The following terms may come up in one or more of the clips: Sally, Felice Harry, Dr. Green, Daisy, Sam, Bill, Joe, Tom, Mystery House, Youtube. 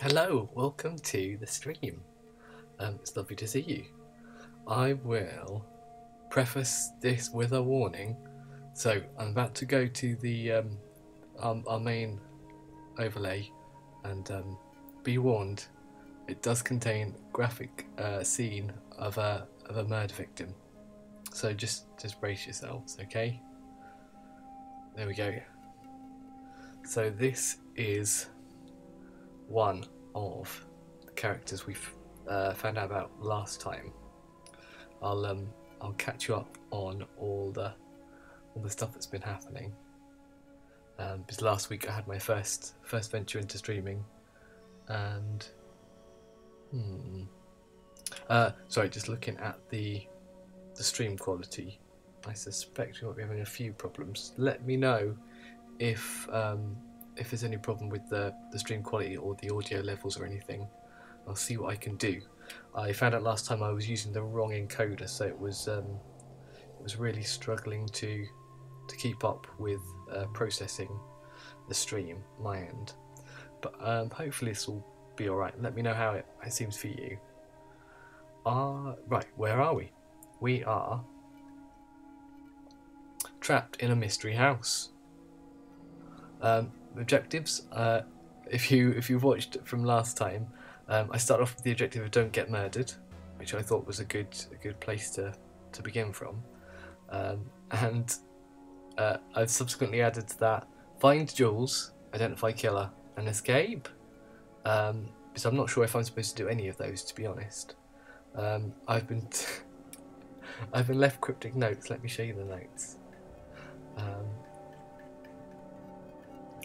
Hello, welcome to the stream. It's lovely to see you. I will preface this with a warning. So I'm about to go to the our main overlay, and be warned, it does contain graphic scene of a murder victim. So just brace yourselves, okay? There we go. So this is one of the characters we've found out about last time. I'll catch you up on all the stuff that's been happening. Because last week I had my first venture into streaming, and sorry, just looking at the stream quality, I suspect we might be having a few problems. Let me know if there's any problem with the stream quality or the audio levels or anything. I'll see what I can do. I found out last time I was using the wrong encoder, so it was really struggling to keep up with processing the stream my end. But hopefully this will be all right. Let me know how it seems for you. Right, where are we? We are trapped in a mystery house. Objectives. If you watched from last time, I start off with the objective of don't get murdered, which I thought was a good place to begin from, and I've subsequently added to that find jewels, identify killer, and escape. So I'm not sure if I'm supposed to do any of those, to be honest. I've been left cryptic notes. Let me show you the notes.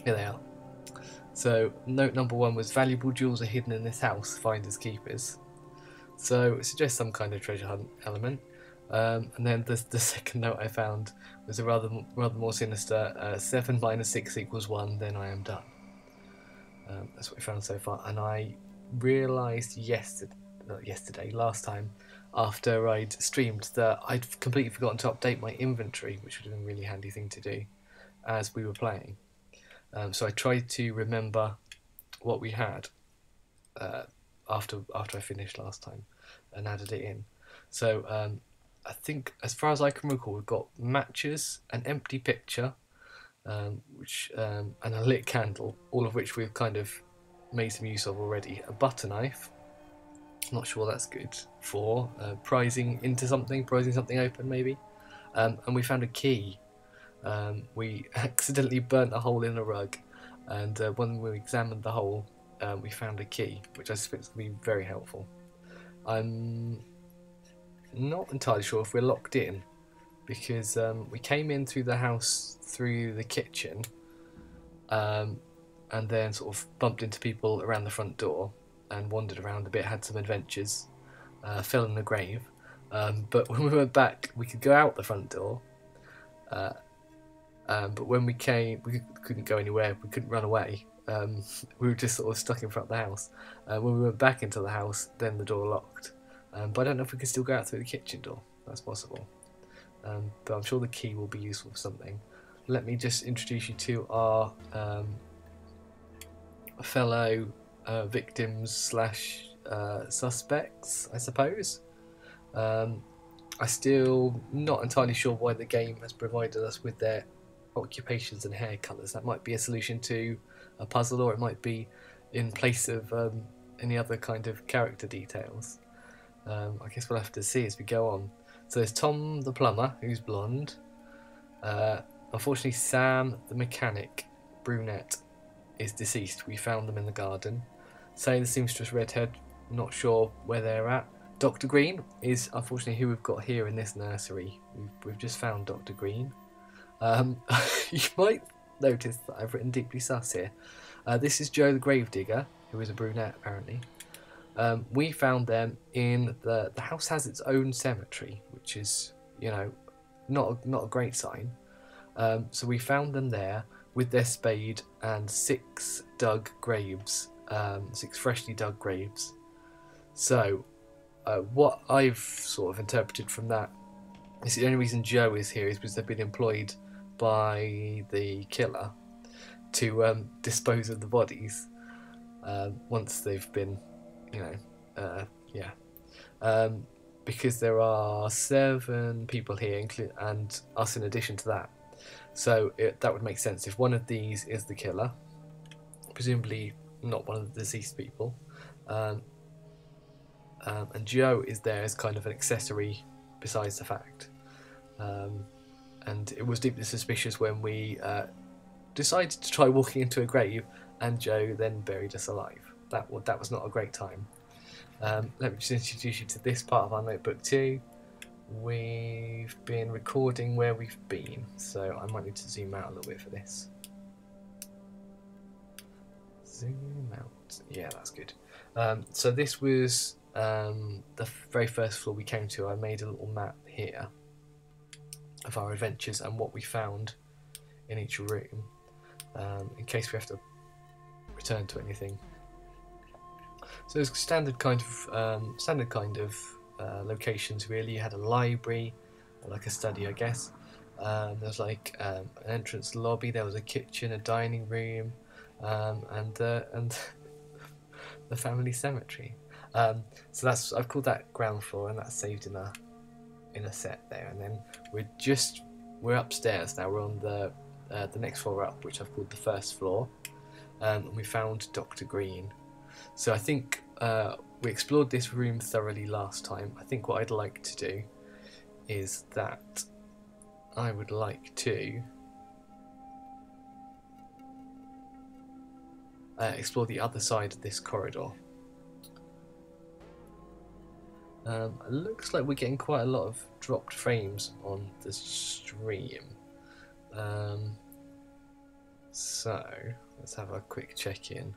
Here they are. So note number one was valuable jewels are hidden in this house, finders keepers. So it suggests some kind of treasure hunt element. And then the second note I found was a rather more sinister 7 minus 6 equals 1. Then I am done. That's what we found so far. And I realised yesterday, last time, after I'd streamed, that I'd completely forgotten to update my inventory, which would have been a really handy thing to do as we were playing. So I tried to remember what we had after I finished last time and added it in. So I think, as far as I can recall, we've got matches, an empty pitcher, and a lit candle, all of which we've kind of made some use of already. A butter knife, not sure that's good for prizing something open maybe. And we found a key. We accidentally burnt a hole in a rug, and when we examined the hole, we found a key, which I suspect will be very helpful. I'm not entirely sure if we're locked in, because we came in through the house through the kitchen, and then sort of bumped into people around the front door and wandered around a bit, had some adventures, fell in the grave. But when we went back, we could go out the front door. But when we came, we couldn't go anywhere, we couldn't run away. We were just sort of stuck in front of the house. When we went back into the house, then the door locked. But I don't know if we can still go out through the kitchen door. That's possible. But I'm sure the key will be useful for something. Let me just introduce you to our fellow victims / suspects, I suppose. I'm still not entirely sure why the game has provided us with their occupations and hair colours. That might be a solution to a puzzle, or it might be in place of any other kind of character details. I guess we'll have to see as we go on. So there's Tom the plumber, who's blonde. Unfortunately, Sam the mechanic, brunette, is deceased. We found them in the garden. Sally the seamstress, redhead, not sure where they're at. Dr. Green is unfortunately who we've got here in this nursery. We've just found Dr. Green. You might notice that I've written deeply sus here. This is Joe the gravedigger, who is a brunette apparently. We found them in the house has its own cemetery, which is, you know, not a great sign. So we found them there with their spade and 6 dug graves, 6 freshly dug graves. So what I've sort of interpreted from that is the only reason Joe is here is because they've been employed by the killer to dispose of the bodies. once they've been, you know, because there are 7 people here, and us in addition to that. So that would make sense. If one of these is the killer, presumably not one of the deceased people, and Joe is there as kind of an accessory besides the fact. And it was deeply suspicious when we decided to try walking into a grave, and Joe then buried us alive. That was not a great time. Let me just introduce you to this part of our notebook too. We've been recording where we've been, so I might need to zoom out a little bit for this. Zoom out. Yeah, that's good. So this was the very first floor we came to. I made a little map here of our adventures and what we found in each room, in case we have to return to anything. So it's standard kind of locations really. You had a library, or like a study, I guess. There's like an entrance lobby. There was a kitchen, a dining room, and the family cemetery. So that's, I've called that ground floor, and that's saved in a set there. And then we're upstairs now. We're on the next floor up, which I've called the first floor, and we found Dr. Green. So I think we explored this room thoroughly last time. I think what I'd like to do is that I would like to explore the other side of this corridor. It looks like we're getting quite a lot of dropped frames on the stream. So let's have a quick check-in.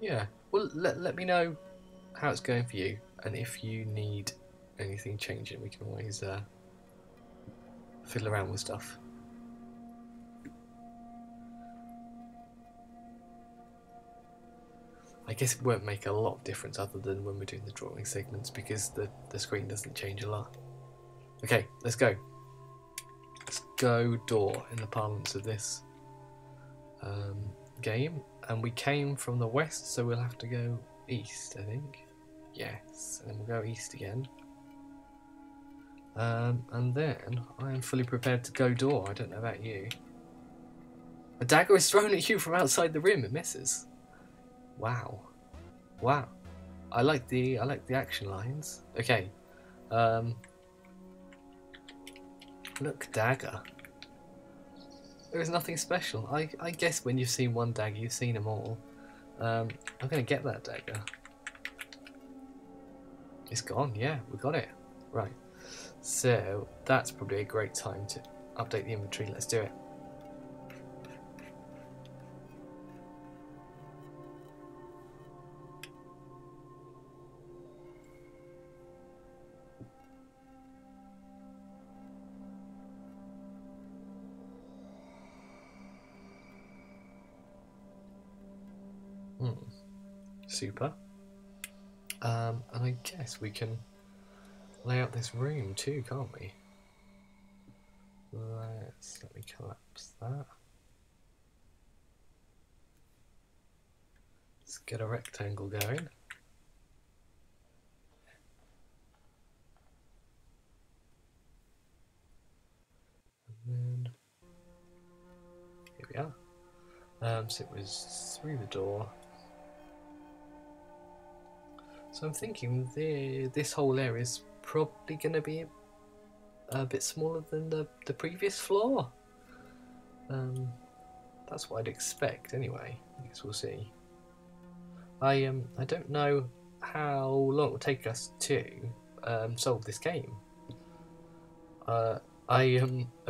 Yeah, well, let me know how it's going for you, and if you need anything changing, we can always fiddle around with stuff. I guess it won't make a lot of difference other than when we're doing the drawing segments, because the screen doesn't change a lot. Okay, let's go. Let's go door in the parlance of this game. And we came from the west, so we'll have to go east, I think. Yes, and then we'll go east again. And then I am fully prepared to go door. I don't know about you. A dagger is thrown at you from outside the rim. It misses. Wow, wow. I like the action lines. Okay. Look, dagger. There is nothing special. I guess when you've seen one dagger, you've seen them all. I'm going to get that dagger. It's gone, yeah, we got it. Right, so that's probably a great time to update the inventory. Let's do it. Super. And I guess we can lay out this room too, can't we? Let me collapse that. Let's get a rectangle going. And then here we are. So it was through the door. So I'm thinking this whole area is probably going to be a bit smaller than the previous floor. That's what I'd expect anyway. I guess we'll see. I don't know how long it will take us to solve this game. A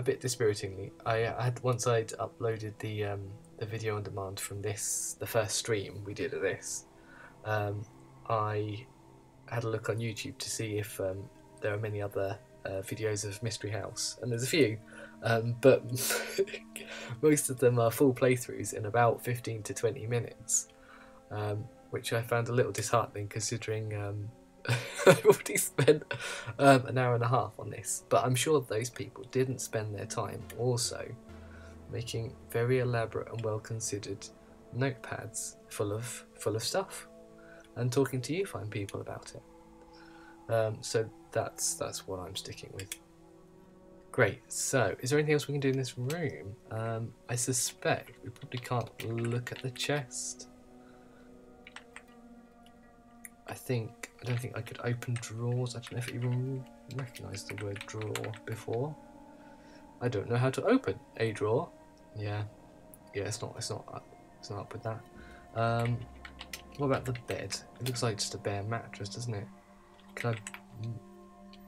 bit dispiritingly, once I'd uploaded the video on demand from the first stream we did of this. I had a look on YouTube to see if there are many other videos of Mystery House, and there's a few, but most of them are full playthroughs in about 15 to 20 minutes, which I found a little disheartening considering I've already spent an hour and a half on this. But I'm sure those people didn't spend their time also making very elaborate and well-considered notepads full of stuff and talking to you fine people about it. So that's what I'm sticking with. Great, so is there anything else we can do in this room? I suspect we probably can't look at the chest. I don't think I could open drawers. I don't know if I even recognised the word drawer before. I don't know how to open a drawer. Yeah, it's not up with that. What about the bed? It looks like just a bare mattress, doesn't it? Can I?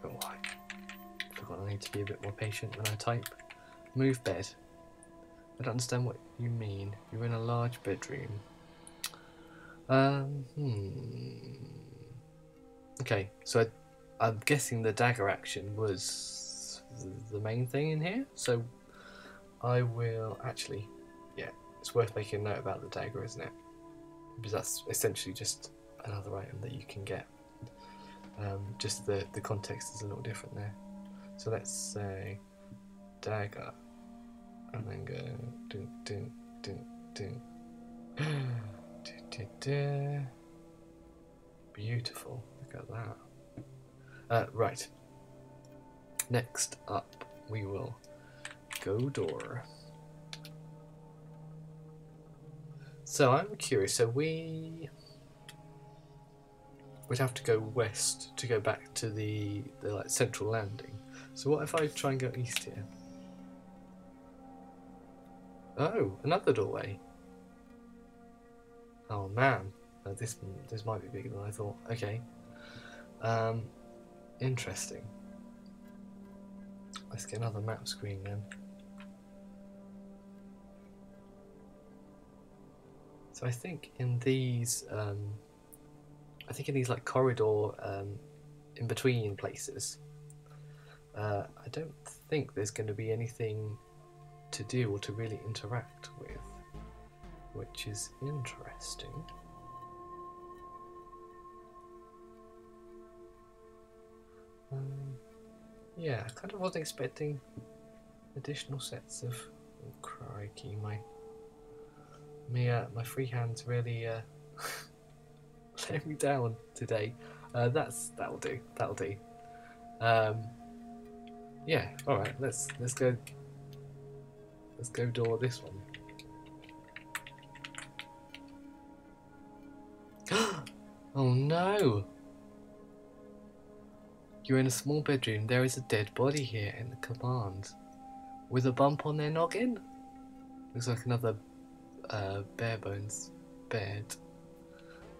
Oh, I forgot I need to be a bit more patient when I type. Move bed. I don't understand what you mean. You're in a large bedroom. Okay, so I'm guessing the dagger action was the main thing in here, so I will actually, yeah, it's worth making a note about the dagger, isn't it? Because that's essentially just another item that you can get. Just the context is a little different there. So let's say dagger, and then go dun dun dun dun. Beautiful, look at that. Right, next up we will go door. So I'm curious, so we would have to go west to go back to the like central landing. So what if I try and go east here? Oh, another doorway. Oh man, this might be bigger than I thought. Okay, interesting. Let's get another map screen then. So I think in these like corridor in between places, I don't think there's going to be anything to do or to really interact with, which is interesting. Yeah, I kind of wasn't expecting additional sets of... Oh, crikey, my free hand's really letting me down today. That'll do. Yeah, all right, let's go door this one. Oh no! You're in a small bedroom, there is a dead body here in the command. With a bump on their noggin? Looks like another bare bones bed.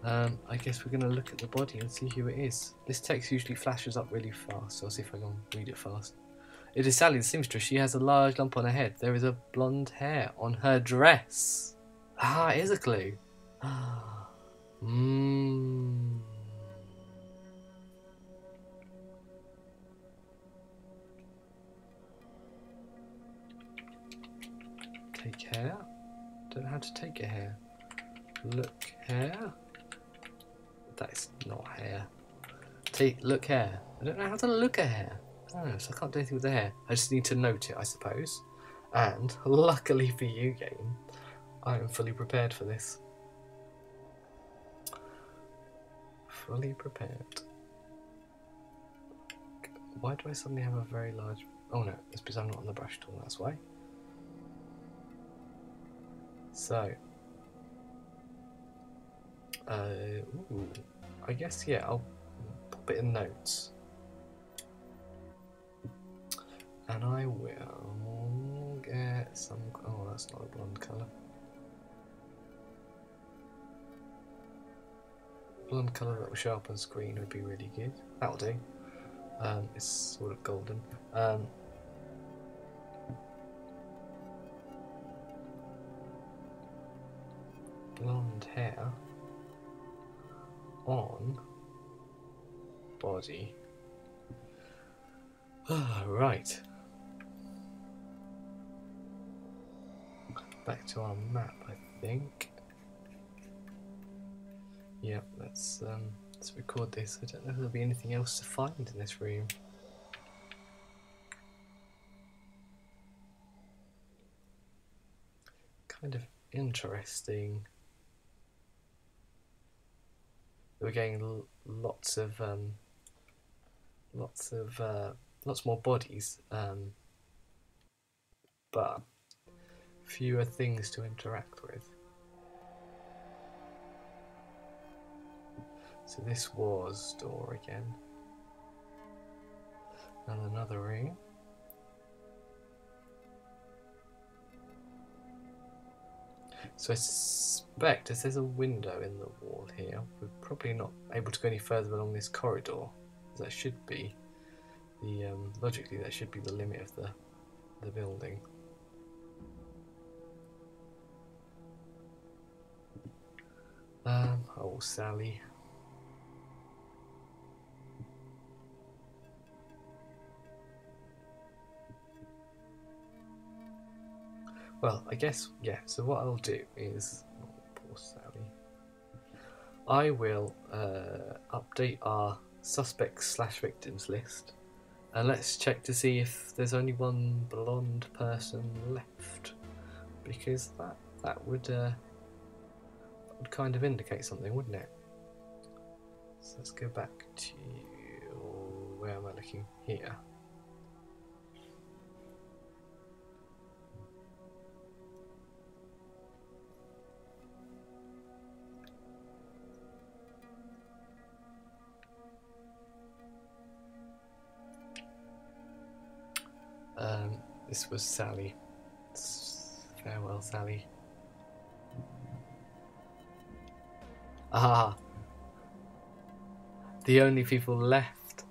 I guess we're gonna look at the body and see who it is. This text usually flashes up really fast, so I'll see if I can read it fast. It is Sally the seamstress, she has a large lump on her head. There is a blonde hair on her dress. Ah, here's a clue. Take hair? Don't know how to take a hair. Look hair? That's not hair. Look hair. I don't know how to look a hair. Oh, so I can't do anything with the hair. I just need to note it, I suppose. And luckily for you, game, I am fully prepared for this. Fully prepared. Why do I suddenly have a very large... Oh no, it's because I'm not on the brush tool, that's why. So... ooh, I guess, yeah, I'll pop it in notes. And I will get some... Oh, that's not a blonde colour. Blonde colour that will show up on screen would be really good. That'll do. It's sort of golden. Blonde hair on body. Right. Back to our map, I think. Yep, let's record this. I don't know if there'll be anything else to find in this room. kind of interesting. We're getting lots more bodies, but fewer things to interact with. So this was door again, and another room. So I suspect, as there's a window in the wall here, we're probably not able to go any further along this corridor. That should be the logically that should be the limit of the building. Oh, Sally. Well, I guess, yeah, so what I'll do is, oh, poor Sally, I will update our suspects/victims list, and let's check to see if there's only one blonde person left, because that would kind of indicate something, wouldn't it? So let's go back to, where am I looking? Here. This was Sally. Farewell, Sally. Ah, the only people left,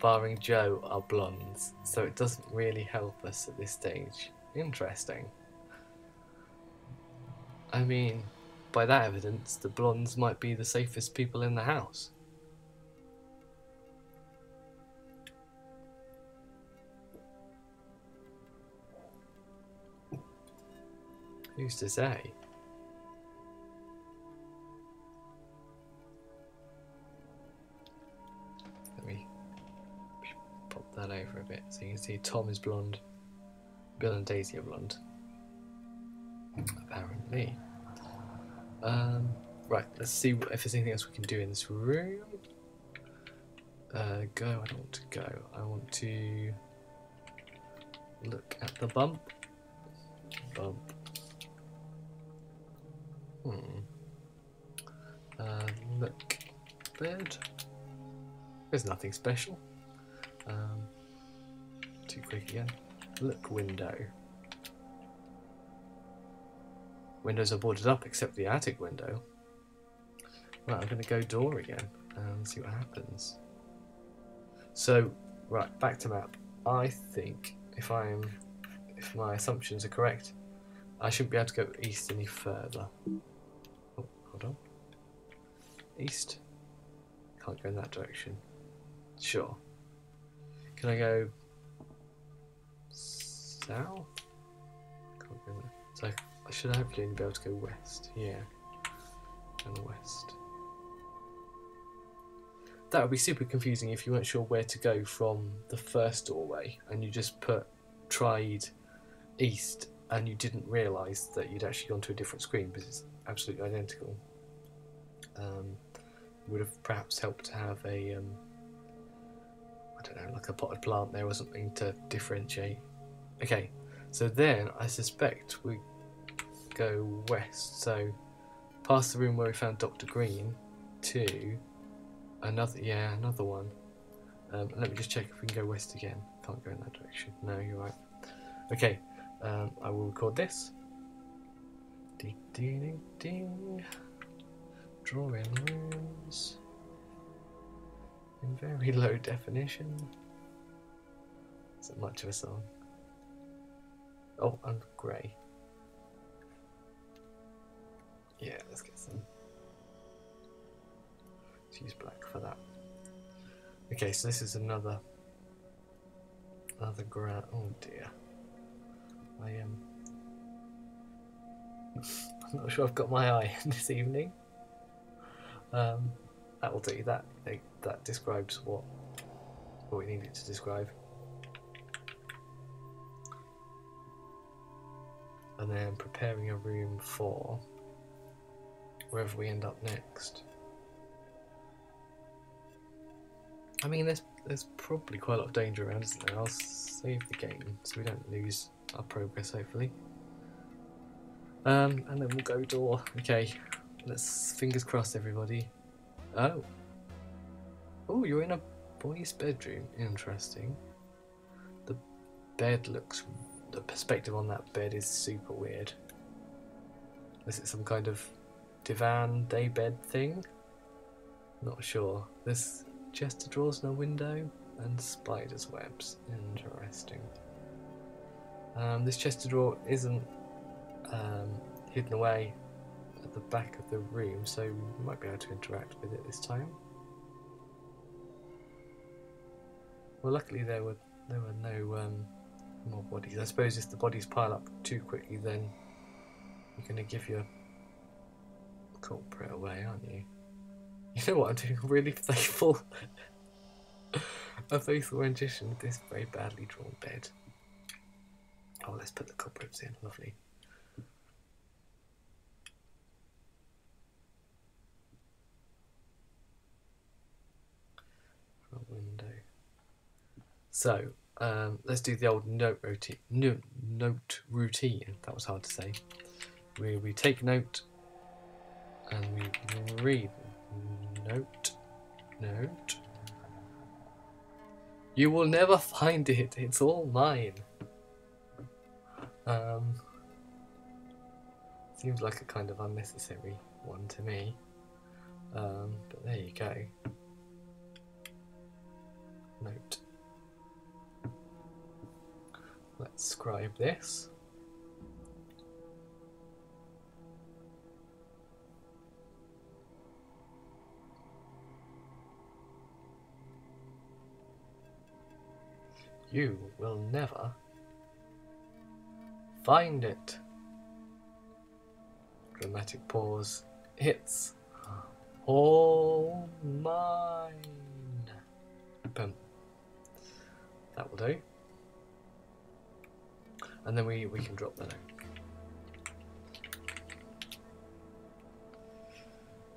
barring Joe, are blondes, so it doesn't really help us at this stage. Interesting. I mean, by that evidence, the blondes might be the safest people in the house. Who's to say? Let me pop that over a bit so you can see Tom is blonde, Bill and Daisy are blonde, apparently. Right, let's see if there's anything else we can do in this room. Go, I don't want to go, I want to look at the bump. Look, bed. There's nothing special. Too quick again. Look, window. Windows are boarded up except the attic window. Right, I'm going to go door again and see what happens. So, right, back to map. I think if my assumptions are correct, I shouldn't be able to go east any further. Oh, hold on. East? Can't go in that direction. Sure. Can I go south? Can't go in there. So I should hopefully be able to go west. Yeah. And west. That would be super confusing if you weren't sure where to go from the first doorway and you just tried east and you didn't realise that you'd actually gone to a different screen because it's absolutely identical. Would have perhaps helped to have a, I don't know, like a potted plant there or something to differentiate. Okay, so then I suspect we go west, so past the room where we found Dr. Green to another, yeah, another one. Let me just check if we can go west again. Can't go in that direction. No, you're right. Okay, I will record this. Ding, ding, ding, ding. Drawing rooms in very low definition. Isn't much of a song. Oh, and grey. Yeah, let's get some. Let's use black for that. Okay, so this is another ground. Oh dear. I am. I'm not sure I've got my eye in this evening. That will do. That describes what we need it to describe. and I am preparing a room for wherever we end up next. I mean, there's probably quite a lot of danger around, isn't there? I'll save the game so we don't lose our progress, hopefully. And then we'll go door. Okay, let's fingers crossed, everybody. Oh. Oh, you're in a boy's bedroom. Interesting. The bed looks... the perspective on that bed is super weird. Is it some kind of divan, daybed thing? Not sure. There's chest of drawers and a window and spider's webs. Interesting. This chest of drawers isn't hidden away at the back of the room, so we might be able to interact with it this time. Well, luckily there were no more bodies. I suppose if the bodies pile up too quickly, then you're going to give your culprit away, aren't you? You know what, I'm doing a really faithful rendition of this very badly drawn bed. Oh, let's put the culprits in, lovely. Front window. So, let's do the old note routine. That was hard to say. Where we take note and we read note. You will never find it. It's all mine. Seems like a kind of unnecessary one to me. But there you go. Note. Let's scribe this. You will never find it. Dramatic pause. It's all mine. Boom. That will do. And then we can drop that out.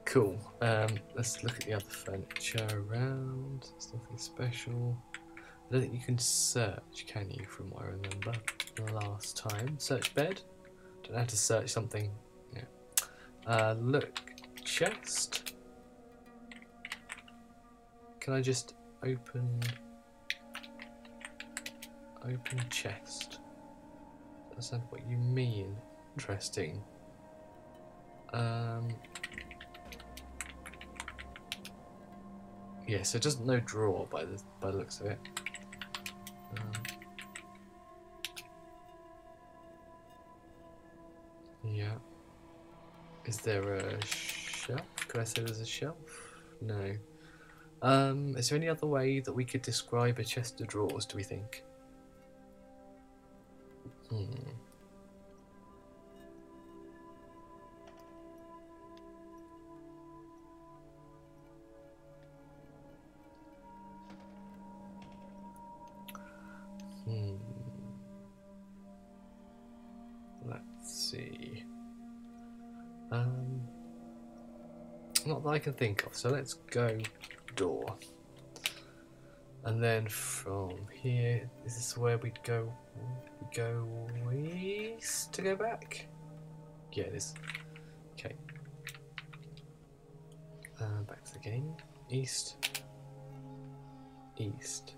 Cool. Let's look at the other furniture around. There's nothing special. I don't think you can search, can you, from what I remember the last time? Search bed? Don't know how to search something. Yeah. Look, chest. Can I just open chest? That's not what you mean. Interesting. Yeah, so it doesn't know draw by the looks of it. Yeah. Is there a shelf? Could I say there's a shelf? No. Is there any other way that we could describe a chest of drawers, do we think? Let's see. Not that I can think of, so let's go door. And then from here, is this where we'd go east to go back? Yeah, it is. Okay. Back to the game. East. East.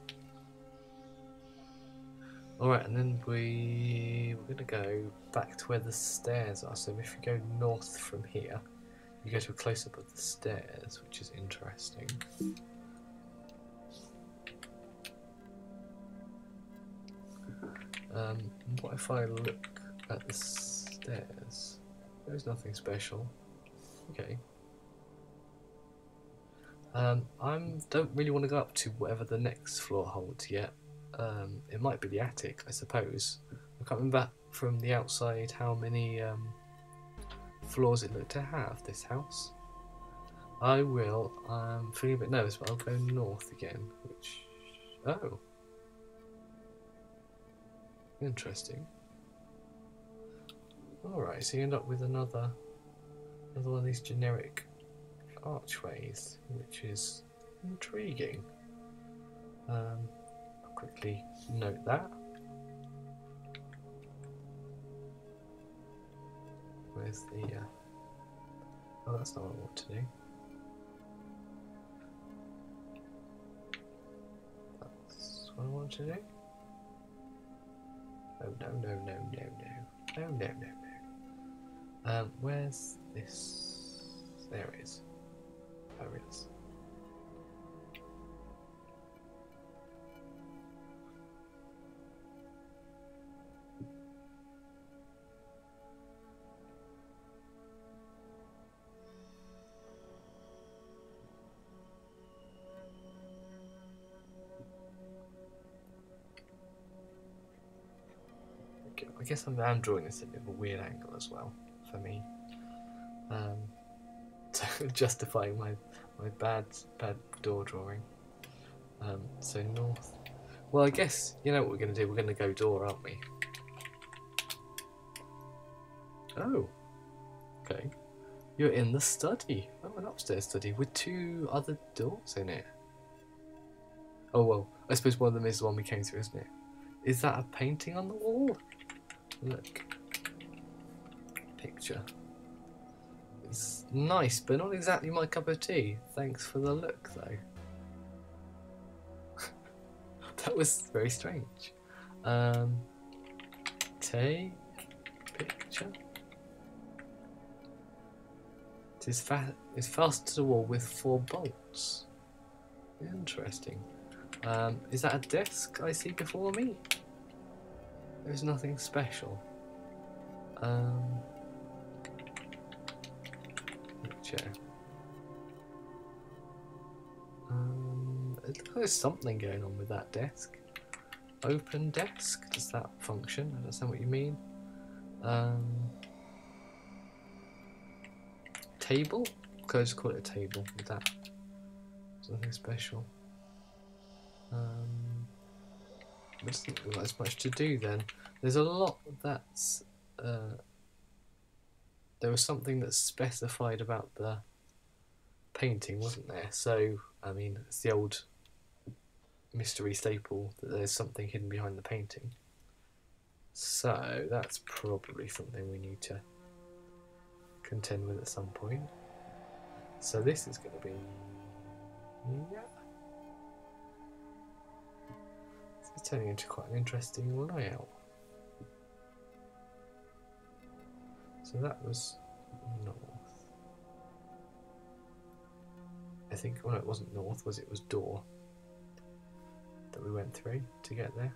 Alright, and then we're going to go back to where the stairs are, so if we go north from here, you go to a close-up of the stairs, which is interesting. What if I look at the stairs? There's nothing special. Okay. I don't really want to go up to whatever the next floor holds yet. It might be the attic, I suppose. I can't remember from the outside how many floors it looked to have, this house. I will, I'm feeling a bit nervous, but I'll go north again, which... oh! Interesting. Alright, so you end up with another one of these generic archways, which is intriguing. I'll quickly note that. Where's the... oh, that's not what I want to do. That's what I want to do. Oh, no, no, no, no, no. No, no, no, no. Where's this? There it is. Oh, it is. I guess I'm drawing this at a bit of a weird angle as well, for me. Justifying my bad door drawing. So north... Well, I guess, you know what we're going to do, we're going to go door, aren't we? Oh. Okay. You're in the study. I'm an upstairs study with two other doors in it. Oh, well, I suppose one of them is the one we came through, isn't it? Is that a painting on the wall? Look, picture. It's nice, but not exactly my cup of tea. Thanks for the look, though. That was very strange. Take picture. It is fastened to the wall with 4 bolts. Interesting. Is that a desk I see before me? There's nothing special. Picture. It looks like there's something going on with that desk. Open desk? Does that function? I understand what you mean. Table? Could I just call it a table with that? There's nothing special. There doesn't look like there's much to do then. There's a lot that's... there was something that's specified about the painting, wasn't there? So, I mean, it's the old mystery staple that there's something hidden behind the painting. So, that's probably something we need to contend with at some point. So this is going to be... yeah. It's turning into quite an interesting layout. So that was north. I think, well, it wasn't north, was it? It was door that we went through to get there.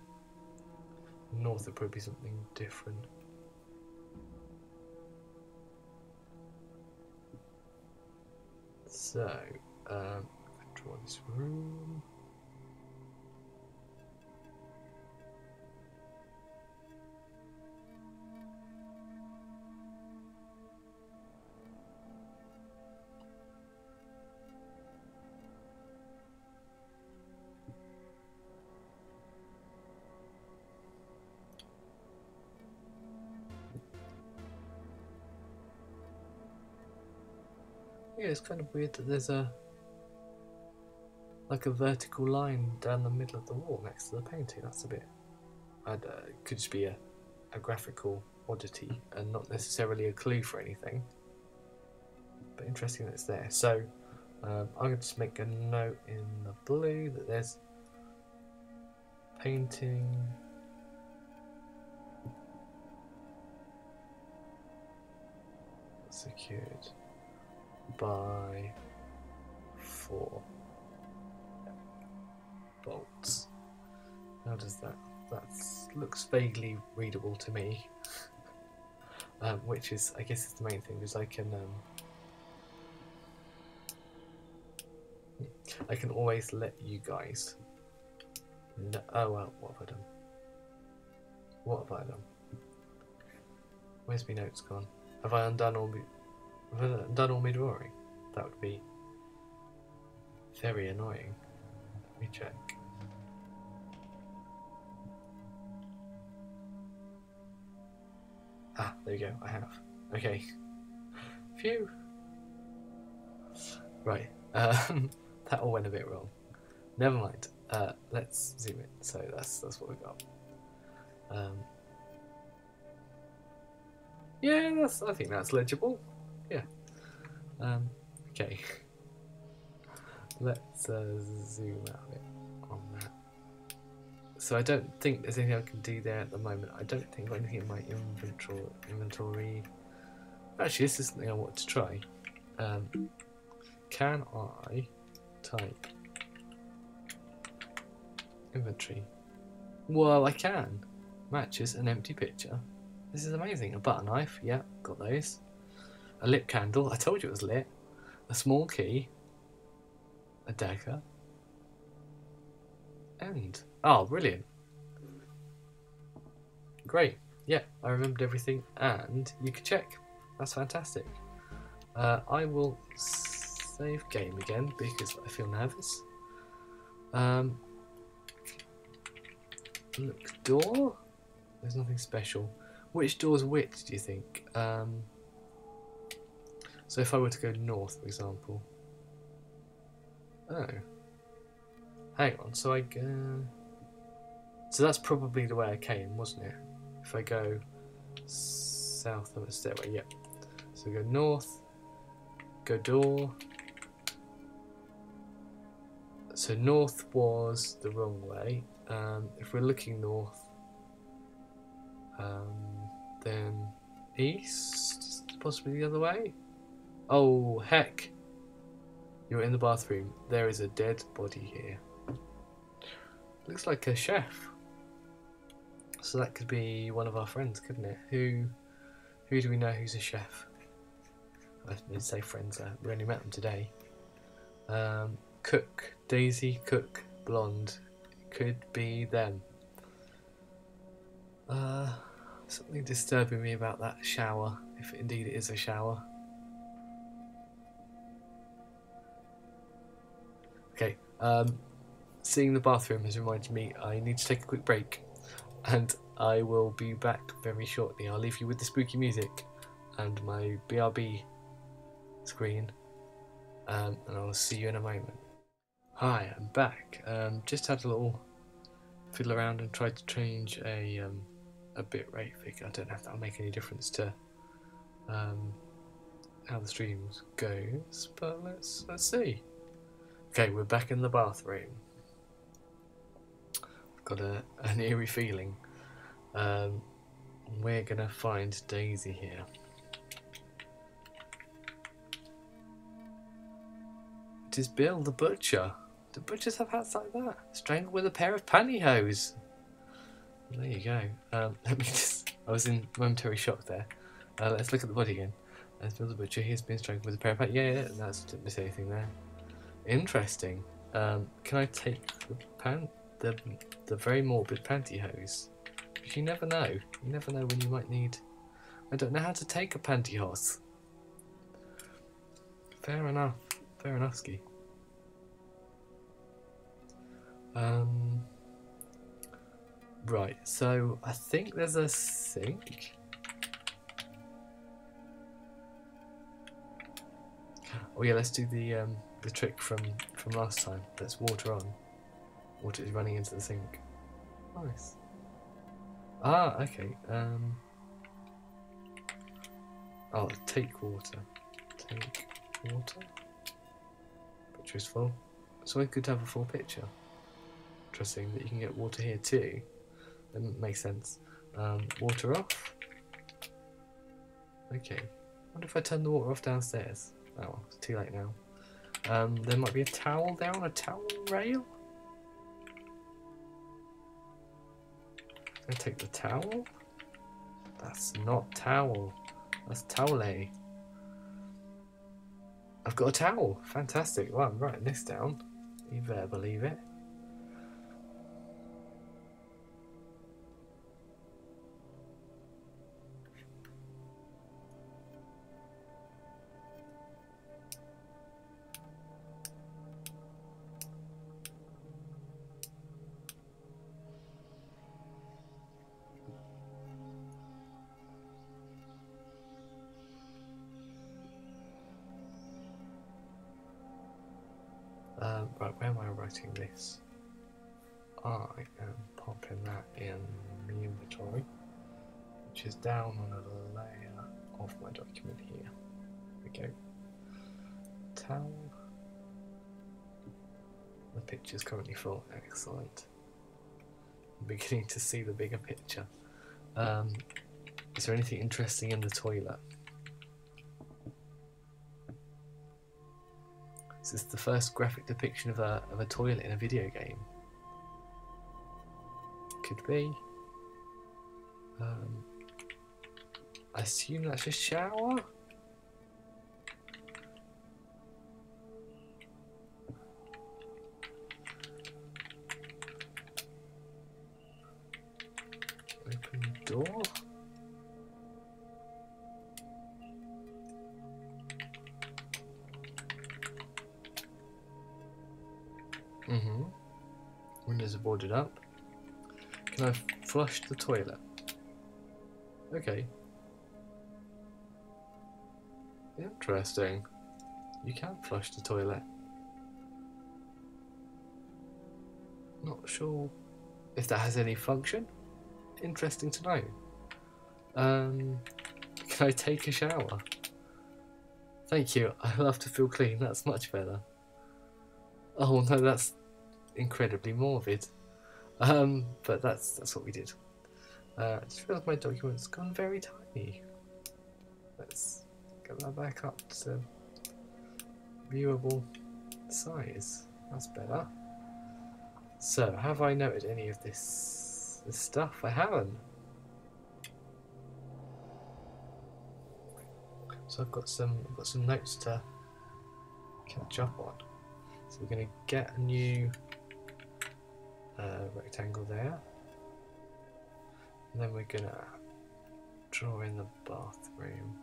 North would probably be something different. So, I draw this room. Yeah, it's kind of weird that there's a like a vertical line down the middle of the wall next to the painting. That's a bit... it could just be a graphical oddity and not necessarily a clue for anything. But interesting that it's there. So I'm going to just make a note in the blue that there's painting. Secured. By 4 bolts. How does that... that looks vaguely readable to me. Which is, I guess, is the main thing, because I can always let you guys know. Oh well, what have I done? What have I done? Where's my notes gone? Have I undone all the... done all my drawing? That would be very annoying. Let me check. Ah, there you go, I have. Okay. Phew. Right. That all went a bit wrong. Never mind. Let's zoom in. So that's what we've got. Yeah, I think that's legible. Yeah. Okay. Let's zoom out a bit on that. So I don't think there's anything I can do there at the moment. I don't think I've got anything in my inventory. Actually, this is something I want to try. Can I type inventory? Well, I can. Matches an empty picture. This is amazing. A butter knife. Yeah, got those. A lip candle. I told you it was lit. A small key. A dagger. And oh, brilliant. Great. Yeah, I remembered everything, and you can check. That's fantastic. I will save game again because I feel nervous. Look, door? There's nothing special. Which door's which, do you think? So if I were to go north, for example. Oh. Hang on, so I go... So that's probably the way I came, wasn't it? If I go south of the stairway, yep. So go north, go door. So north was the wrong way. If we're looking north, then east, possibly the other way. Oh heck, you're in the bathroom. There is a dead body here. Looks like a chef. So that could be one of our friends, couldn't it? Who do we know who's a chef? I didn't say friends. We only met them today. Cook, Daisy, cook, blonde. Could be them. Something disturbing me about that shower, if indeed it is a shower. Okay, seeing the bathroom has reminded me I need to take a quick break, and I will be back very shortly. I'll leave you with the spooky music and my BRB screen, and I'll see you in a moment. Hi, I'm back. Just had a little fiddle around and tried to change a bitrate figure. I don't know if that'll make any difference to how the streams goes, but let's see. Okay, we're back in the bathroom. I've got an eerie feeling. We're gonna find Daisy here. It is Bill the butcher. Do butchers have hats like that? Strangled with a pair of pantyhose. There you go. Let me just—I was in momentary shock there. Let's look at the body again. As Bill the butcher, he has been strangled with a pair of pantyhose. Yeah, that's didn't miss anything there. Interesting. Can I take the very morbid pantyhose? Because you never know. You never know when you might need. I don't know how to take a pantyhose. Fair enough. Fair enough, Ski. Right, so I think there's a sink. Oh yeah, let's do the trick from last time. Let's water on. Water is running into the sink. Nice. Ah, okay. Oh, take water. Take water. Is full. It's always good to have a full picture. Interesting that you can get water here too. That makes sense. Water off. Okay. I wonder if I turn the water off downstairs. Oh, well, it's too late now. There might be a towel there on a towel rail. I'm gonna take the towel. That's not towel. That's towel-y. I've got a towel. Fantastic. Well, I'm writing this down. You better believe it. Right, where am I writing this? I am popping that in the inventory, which is down on a layer of my document here. There we go. Towel. The picture's currently full, excellent. I'm beginning to see the bigger picture. Is there anything interesting in the toilet? Is this the first graphic depiction of a toilet in a video game? Could be. I assume that's a shower? Open door? Windows are boarded up. Can I flush the toilet? Okay. Interesting. You can flush the toilet. Not sure if that has any function. Interesting to know. Can I take a shower? Thank you. I love to feel clean. That's much better. Oh no, that's incredibly morbid. But that's what we did. I just realised my document's gone very tiny. Let's get that back up to viewable size. That's better. So, have I noted any of this stuff? I haven't. So I've got some notes to catch up on. So we're going to get a new rectangle there, and then we're going to draw in the bathroom.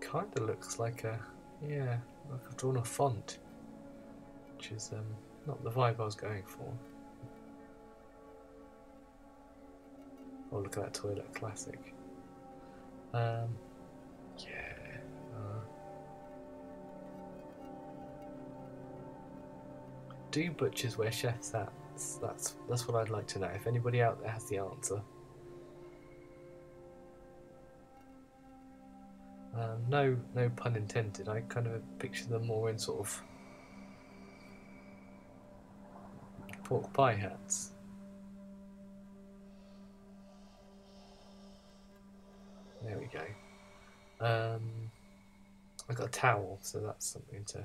Kind of looks like a, yeah, like I've drawn a font, which is not the vibe I was going for. Oh, look at that toilet, classic. Yeah. Do butchers wear chef's hats? That's what I'd like to know. If anybody out there has the answer. No pun intended. I kind of picture them more in sort of pork pie hats. There we go. I got a towel, so that's something to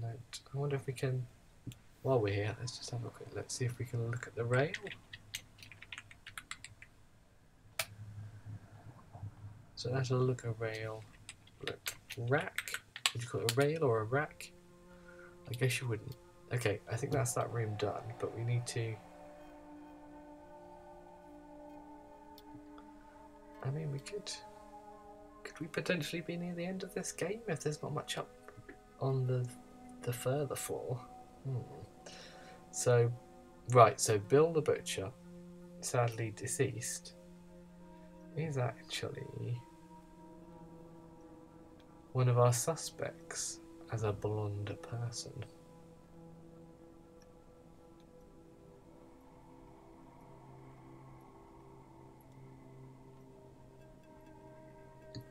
note. I wonder if we can, while we're here, let's just have a quick look. See if we can look at the rail. So that's a look a rail, look, rack. Would you call it a rail or a rack? I guess you wouldn't. Okay, I think that's that room done, but we need to. I mean, we could. Could we potentially be near the end of this game if there's not much up on the further floor? So, right. So Bill the butcher, sadly deceased, is actually one of our suspects as a blonde person.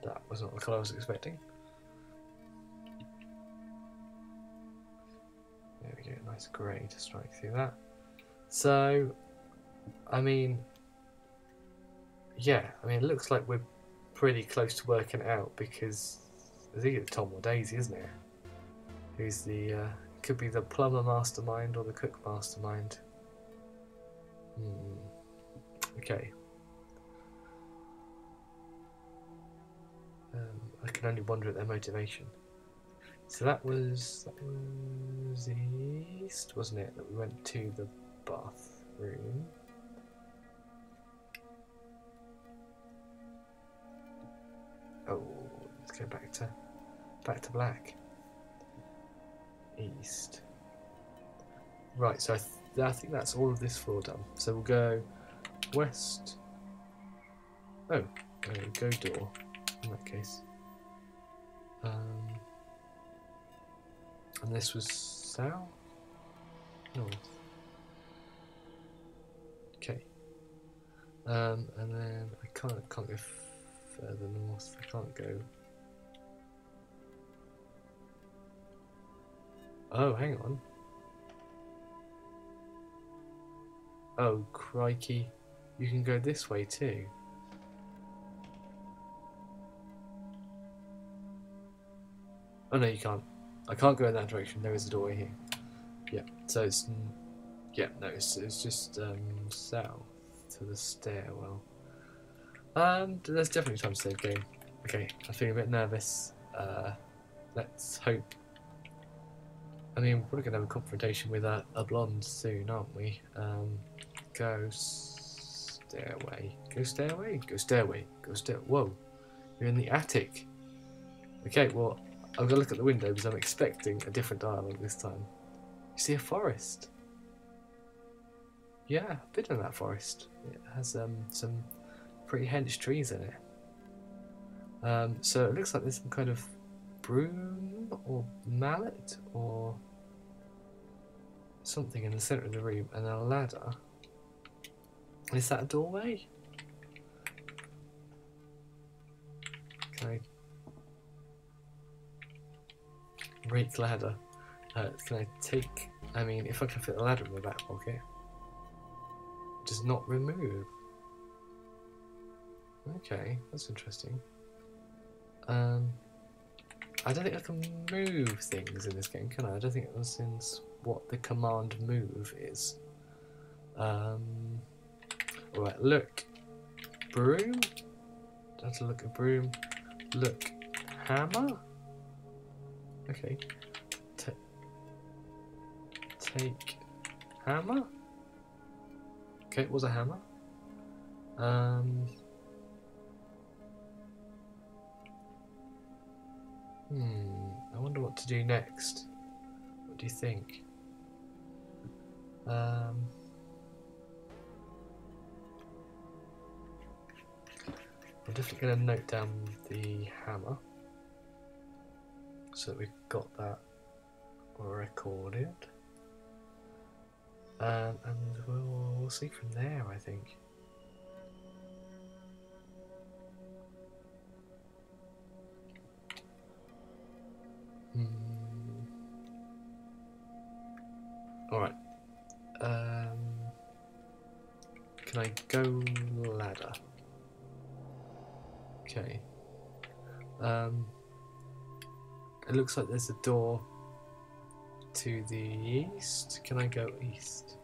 That was not the colour I was expecting. There we go, nice grey to strike through that. So, I mean, yeah, I mean, it looks like we're pretty close to working it out, because it's either Tom or Daisy, isn't it? Who's the, could be the plumber mastermind or the cook mastermind. Okay. I can only wonder at their motivation. So that was east, wasn't it? That we went to the bathroom. Oh, let's go back to black. east. Right, so I think that's all of this floor done. So we'll go west. Oh, go door in that case. And this was south? North. Okay. And then I can't go further north. I can't go. Oh, hang on. Oh, crikey. You can go this way too. Oh no, you can't. I can't go in that direction. There is a doorway here. Yeah, so it's... Yeah, no, it's just south to the stairwell. There's definitely time to save game. Okay, I feel a bit nervous. Let's hope. I mean, we're probably going to have a confrontation with a blonde soon, aren't we? Go stairway. Go stairway? Go stairway. Go stairway. Whoa, you're in the attic. Okay, well... I'm going to look at the window because I'm expecting a different dialogue this time. You see a forest? Yeah, I've been in that forest. It has some pretty hench trees in it. So it looks like there's some kind of broom or mallet or something in the centre of the room and a ladder. Is that a doorway? Can I... Rake ladder. Can I take... I mean, if I can fit the ladder in my back pocket. It does not remove. Okay, that's interesting. I don't think I can move things in this game, can I? I don't think it was since what the command move is. Alright, look. Broom? I have to look at broom. Look. Hammer? Okay, take hammer. Okay, it was a hammer. I wonder what to do next. What do you think? I'm definitely going to note down the hammer. So we've got that recorded, and we'll see from there, I think. Alright, can I go ladder? Okay. It looks like there's a door to the east. Can I go east?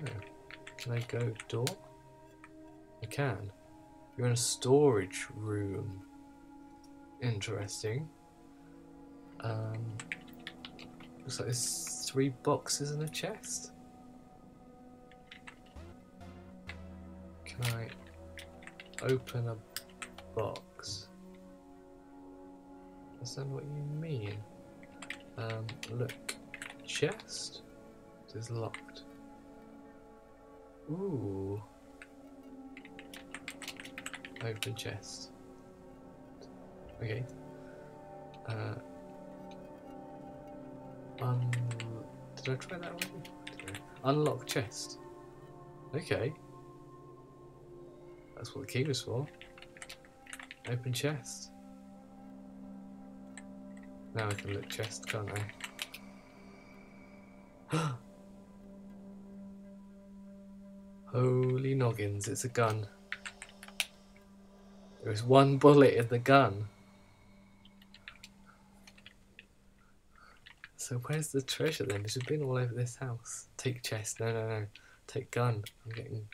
No. Can I go door? I can. You're in a storage room. Interesting. Looks like there's 3 boxes and a chest. Can I open a box? I understand what you mean. Look, chest. It is locked. Ooh. Open chest. Okay. Did I try that one? Unlock chest. Okay. That's what the key was for. Open chest. Now I can look chest, can't I? Holy noggins, it's a gun. There is 1 bullet in the gun. So where's the treasure then? It should have been all over this house. Take chest, no, no, no. Take gun. I'm getting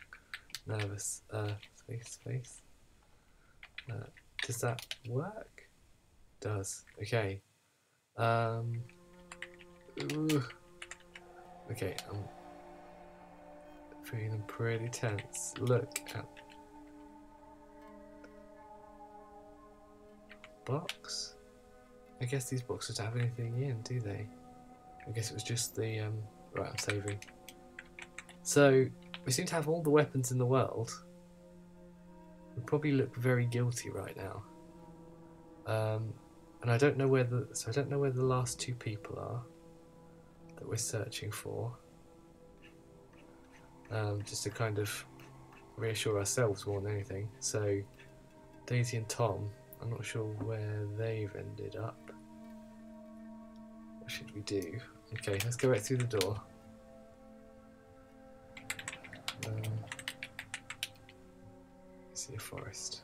nervous. Space. Does that work? Does. Okay. Okay, I'm feeling pretty tense. Look at box. I guess these boxes don't have anything in, do they? I guess it was just the... right, I'm saving. So, we seem to have all the weapons in the world. We probably look very guilty right now. And I don't know where the... So I don't know where the last two people are that we're searching for. Just to kind of reassure ourselves more than anything. So, Daisy and Tom, I'm not sure where they've ended up. What should we do? Okay, let's go back through the door. See a forest.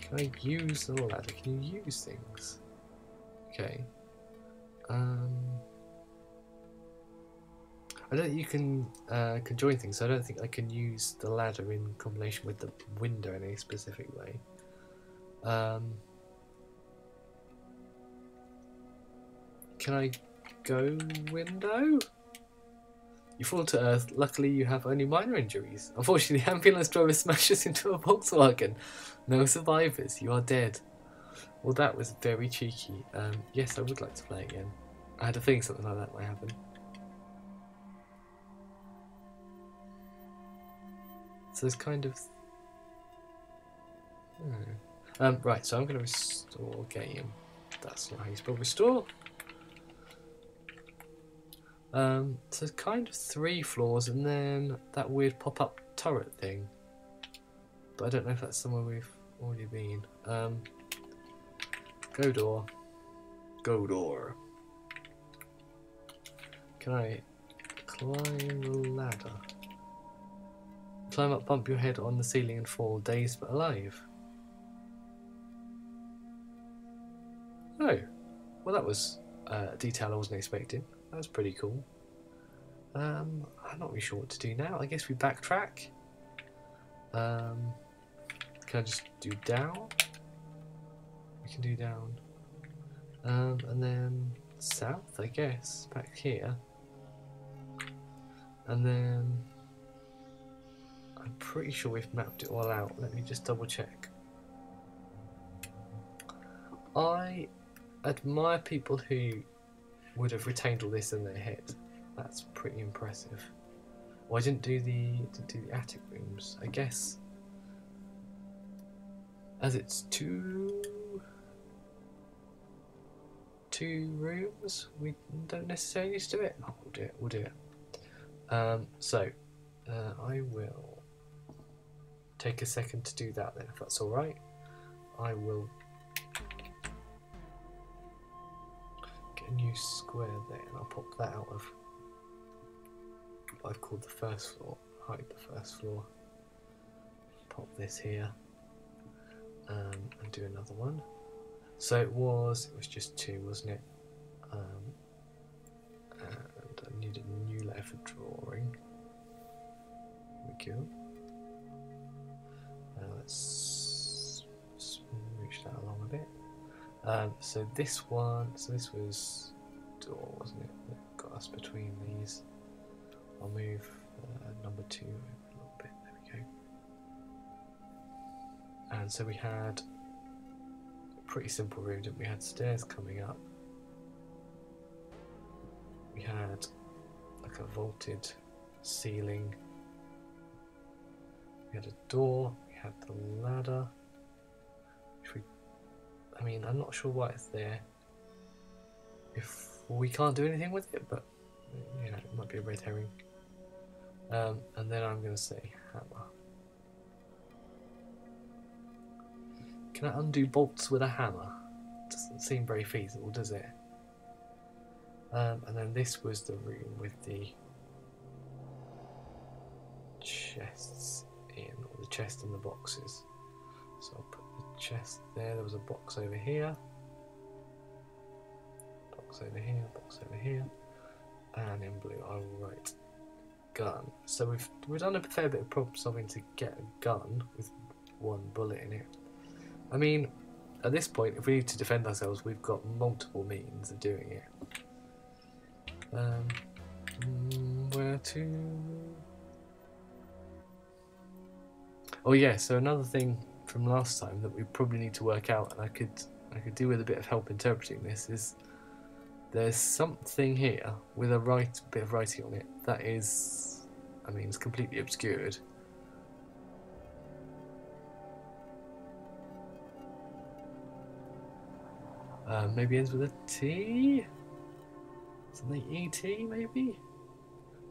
Can I use the ladder? Can you use things? Okay. I don't think you can conjoin things, so I don't think I can use the ladder in combination with the window in any specific way. Can I go window? You fall to earth. Luckily, you have only minor injuries. Unfortunately, the ambulance driver smashes into a Volkswagen. No survivors. You are dead. Well, that was very cheeky. Yes, I would like to play again. I had a feeling something like that might happen. So it's kind of... right, so I'm going to restore game. That's not how you spell restore. So it's kind of three floors and then that weird pop-up turret thing. But I don't know if that's somewhere we've already been. Go door. Go door. Can I climb the ladder? Climb up, bump your head on the ceiling and fall, dazed but alive. Oh, well that was a detail I wasn't expecting. That was pretty cool. I'm not really sure what to do now. I guess we backtrack. Can I just do down? We can do down. And then south, I guess, back here. And then... I'm pretty sure we've mapped it all out. Let me just double check. I admire people who would have retained all this in their head. That's pretty impressive. Well, I didn't do the attic rooms. I guess as it's two rooms, we don't necessarily need to do it. Oh, we'll do it. We'll do it. I will. Take a second to do that then, if that's alright. I will get a new square there and I'll pop that out of what I've called the first floor. Hide the first floor. Pop this here and do another one. So it was just two, wasn't it? And I need a new layer for drawing. There we go. Let's smoosh that along a bit. So this one, so this was door, wasn't it, that got us between these. I'll move number two a little bit, there we go. And so we had a pretty simple room, didn't we? We had stairs coming up. We had like a vaulted ceiling. We had a door. Had the ladder, which I mean, I'm not sure why it's there, if we can't do anything with it, but you know, it might be a red herring. And then I'm going to say hammer. Can I undo bolts with a hammer? Doesn't seem very feasible, does it? And then this was the room with the chests in, or the chest and the boxes. So I'll put the chest there. There was a box over here, box over here, box over here, and in blue I will write gun. So we've done a fair bit of problem solving to get a gun with one bullet in it. I mean, at this point, if we need to defend ourselves, we've got multiple means of doing it. Where to? Oh yeah, so another thing from last time that we probably need to work out, and I could do with a bit of help interpreting this, is there's something here with a bit of writing on it that is, I mean, it's completely obscured. Maybe ends with a T? Something E.T. maybe?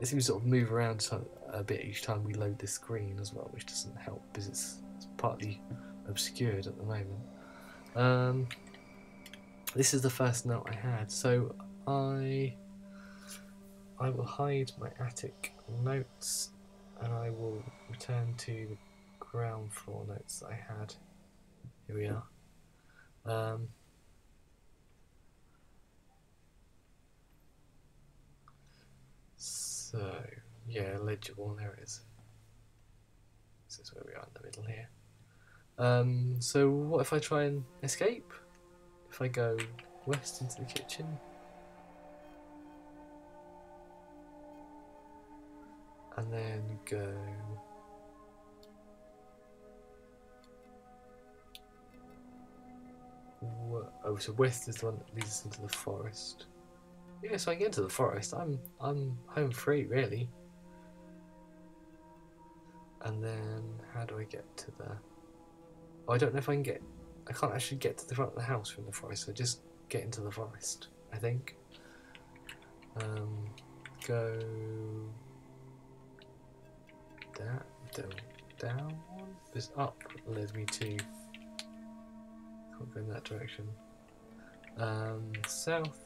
It seems to sort of move around a bit each time we load this screen as well, which doesn't help because it's partly obscured at the moment. This is the first note I had, so I will hide my attic notes and I will return to the ground floor notes that I had. Here we are. So, yeah, legible, there it is. This is where we are in the middle here. So what if I try and escape? If I go west into the kitchen. And then go... Oh, so west is the one that leads us into the forest. Yeah, so I can get into the forest. I'm home free, really. And then, how do I get to the... Oh, I don't know if I can get... I can't actually get to the front of the house from the forest, so just get into the forest, I think. Go... Down one? This up led me to... Can't go in that direction. South.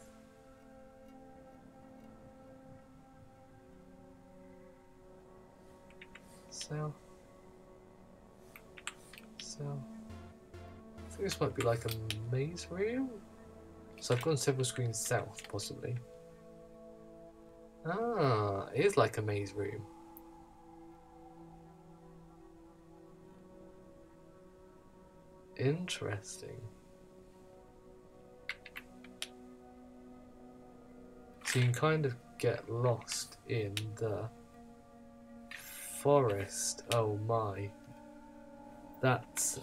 I think this might be like a maze reel. So I've gone several screens south, possibly. Ah, it is like a maze room. Interesting. So you can kind of get lost in the forest. Oh my, that's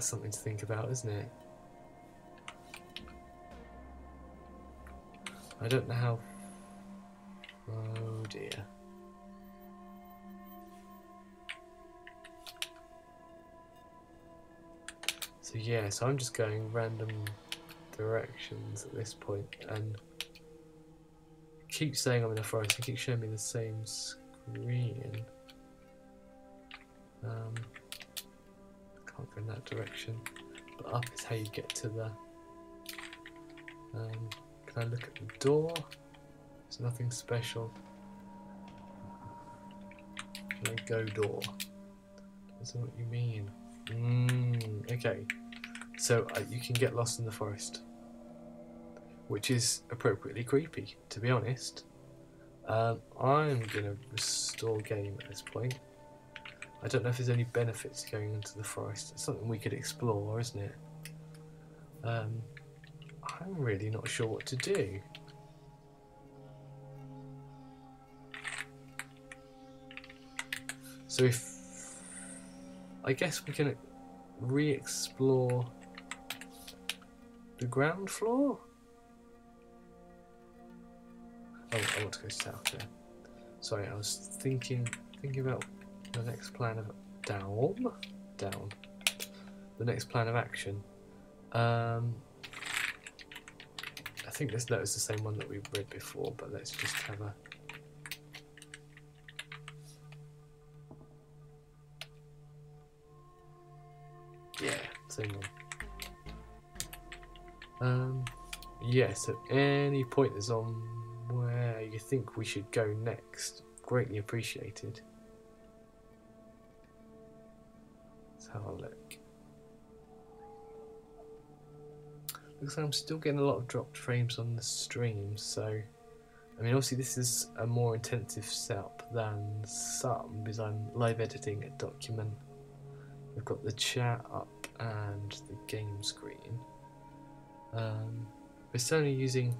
something to think about, isn't it? I don't know how. Oh dear. So yeah, so I'm just going random directions at this point, and keep saying I'm in the forest, and keep showing me the same screen. Can't go in that direction. But up is how you get to the... can I look at the door? There's nothing special. Can I go door? That's not what you mean. Okay. So you can get lost in the forest, which is appropriately creepy, to be honest. I'm going to restore game at this point. I don't know if there's any benefits going into the forest. It's something we could explore, isn't it? I'm really not sure what to do. So if... I guess we can re-explore the ground floor? Oh, I want to go south there. Sorry, I was thinking about the next plan of down. The next plan of action. I think this note is the same one that we read before, but let's just have a. Yeah, same one. Yeah. So any pointers on where you think we should go next? Greatly appreciated. Let's have a look. Looks like I'm still getting a lot of dropped frames on the stream, so I mean obviously this is a more intensive setup than some because I'm live editing a document. We've got the chat up and the game screen. We're certainly using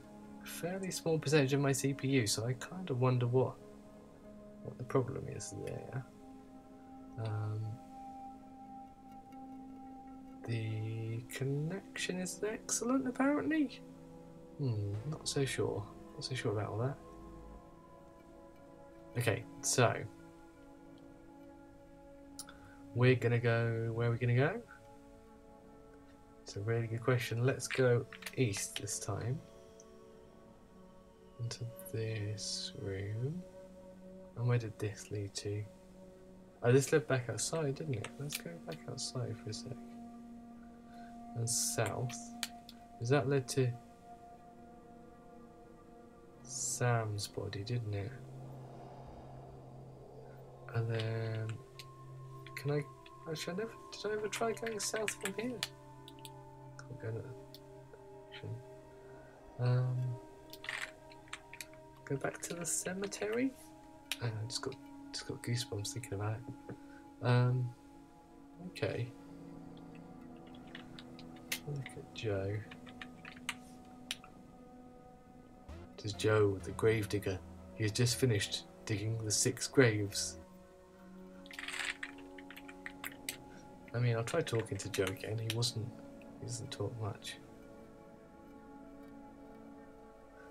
fairly small percentage of my CPU, so I kind of wonder what the problem is there. The connection is excellent, apparently. Not so sure. Not so sure about all that. Okay, so we're gonna go. Where are we gonna go? It's a really good question. Let's go east this time. Into this room. And where did this lead to? Oh, this led back outside, didn't it? Let's go back outside for a sec. And south. Is that led to Sam's body, didn't it? And then can I actually did I ever try going south from here? Can't go that. Go back to the cemetery? I know, just got goosebumps thinking about it. Okay. Look at Joe. It is Joe, the gravedigger. He has just finished digging the 6 graves. I mean, I'll try talking to Joe again. He doesn't talk much.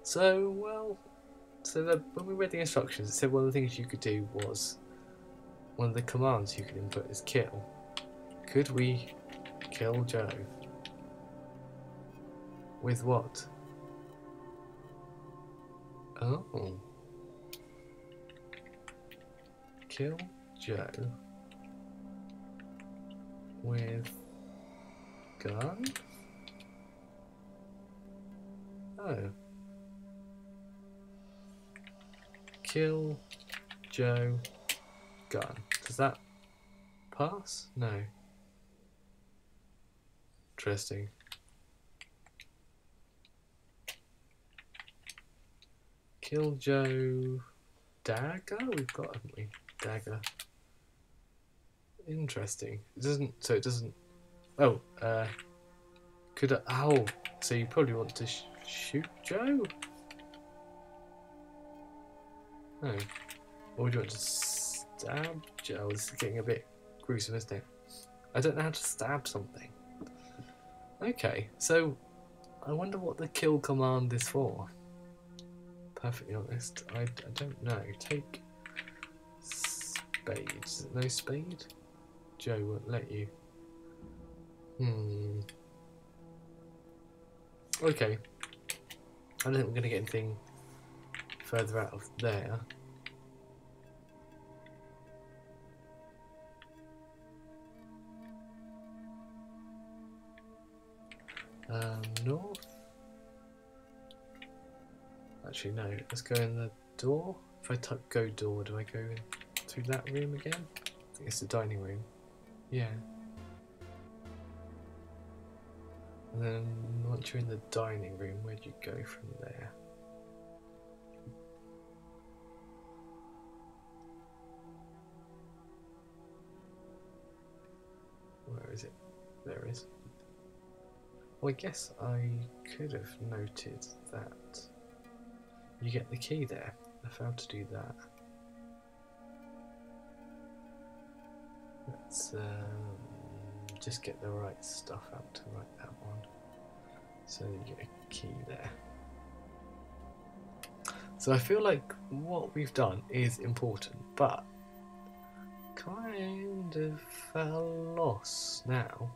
So, well, when we read the instructions, it said one of the things you could do was, one of the commands you could input is kill. Could we kill Joe? With what? Oh. Kill Joe with gun? Oh. Kill Joe gun. Does that pass? No. Interesting. Kill Joe dagger? We've got, haven't we? Dagger. Interesting. It doesn't. Oh, could I. Oh, so you probably want to shoot Joe? No. Or would you want to stab Joe? This is getting a bit gruesome, isn't it? I don't know how to stab something. Okay, so I wonder what the kill command is for. Perfectly honest, I don't know. Take spade. Is it no spade? Joe won't let you. Okay. I don't think we're gonna get anything further out of there. North. Actually no, let's go in the door. If I type go door, do I go in through that room again? I think it's the dining room. Yeah. And then once you're in the dining room, where do you go from there? Where is it? There it is. Well, I guess I could have noted that. You get the key there. I failed to do that. Let's just get the right stuff out to write that one. So you get a key there. So I feel like what we've done is important, but kind of lost now.